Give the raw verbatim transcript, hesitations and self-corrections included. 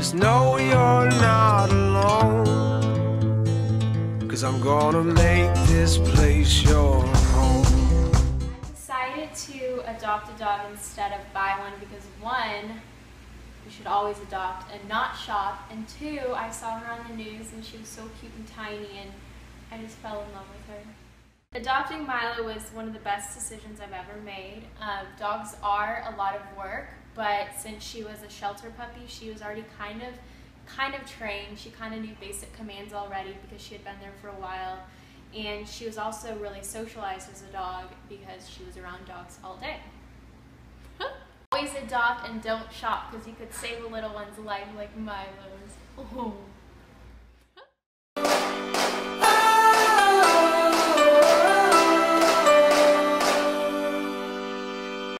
Just know you're not alone, 'cause I'm gonna make this place your home. I decided to adopt a dog instead of buy one because one, you should always adopt and not shop, and two, I saw her on the news and she was so cute and tiny and I just fell in love with her. Adopting Milo was one of the best decisions I've ever made. Um, dogs are a lot of work, but since she was a shelter puppy, she was already kind of kind of trained. She kind of knew basic commands already because she had been there for a while, and she was also really socialized as a dog because she was around dogs all day. Always adopt and don't shop because you could save a little one's life like Milo's. Oh.